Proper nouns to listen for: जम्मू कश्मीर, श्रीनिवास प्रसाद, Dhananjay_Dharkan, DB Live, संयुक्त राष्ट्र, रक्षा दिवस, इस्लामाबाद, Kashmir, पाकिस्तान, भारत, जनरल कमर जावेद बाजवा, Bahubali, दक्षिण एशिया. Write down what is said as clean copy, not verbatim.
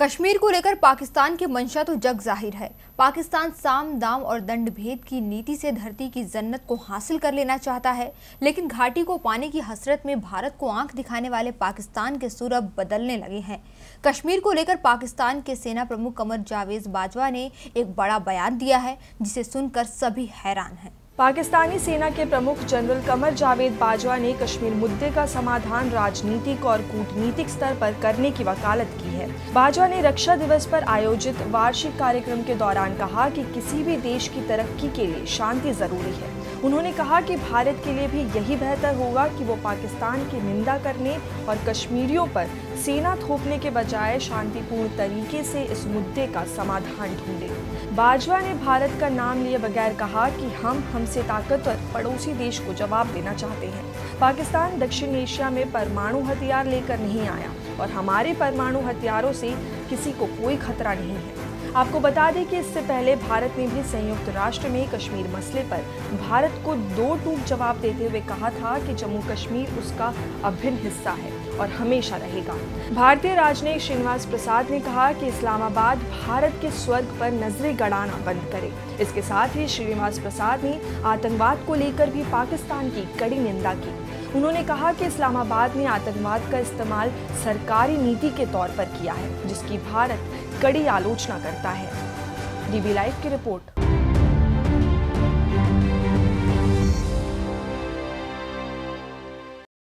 कश्मीर को लेकर पाकिस्तान की मंशा तो जग जाहिर है। पाकिस्तान साम दाम और दंड भेद की नीति से धरती की जन्नत को हासिल कर लेना चाहता है, लेकिन घाटी को पाने की हसरत में भारत को आंख दिखाने वाले पाकिस्तान के सुर अब बदलने लगे हैं। कश्मीर को लेकर पाकिस्तान के सेना प्रमुख कमर जावेद बाजवा ने एक बड़ा बयान दिया है, जिसे सुनकर सभी हैरान हैं। पाकिस्तानी सेना के प्रमुख जनरल कमर जावेद बाजवा ने कश्मीर मुद्दे का समाधान राजनीतिक और कूटनीतिक स्तर पर करने की वकालत की है। बाजवा ने रक्षा दिवस पर आयोजित वार्षिक कार्यक्रम के दौरान कहा कि किसी भी देश की तरक्की के लिए शांति जरूरी है। उन्होंने कहा कि भारत के लिए भी यही बेहतर होगा कि वो पाकिस्तान की निंदा करने और कश्मीरियों पर सेना थोपने के बजाय शांतिपूर्ण तरीके से इस मुद्दे का समाधान ढूंढे। बाजवा ने भारत का नाम लिए बगैर कहा कि हमसे ताकतवर पड़ोसी देश को जवाब देना चाहते हैं। पाकिस्तान दक्षिण एशिया में परमाणु हथियार लेकर नहीं आया और हमारे परमाणु हथियारों से किसी को कोई खतरा नहीं है। आपको बता दें कि इससे पहले भारत ने भी संयुक्त राष्ट्र में कश्मीर मसले पर भारत को दो टूक जवाब देते हुए कहा था कि जम्मू कश्मीर उसका अभिन्न हिस्सा है और हमेशा रहेगा। भारतीय राजनयिक श्रीनिवास प्रसाद ने कहा कि इस्लामाबाद भारत के स्वर्ग पर नजरें गड़ाना बंद करे। इसके साथ ही श्रीनिवास प्रसाद ने आतंकवाद को लेकर भी पाकिस्तान की कड़ी निंदा की। उन्होंने कहा कि इस्लामाबाद ने आतंकवाद का इस्तेमाल सरकारी नीति के तौर पर किया है, जिसकी भारत कड़ी आलोचना करता है। डीबी लाइव की रिपोर्ट।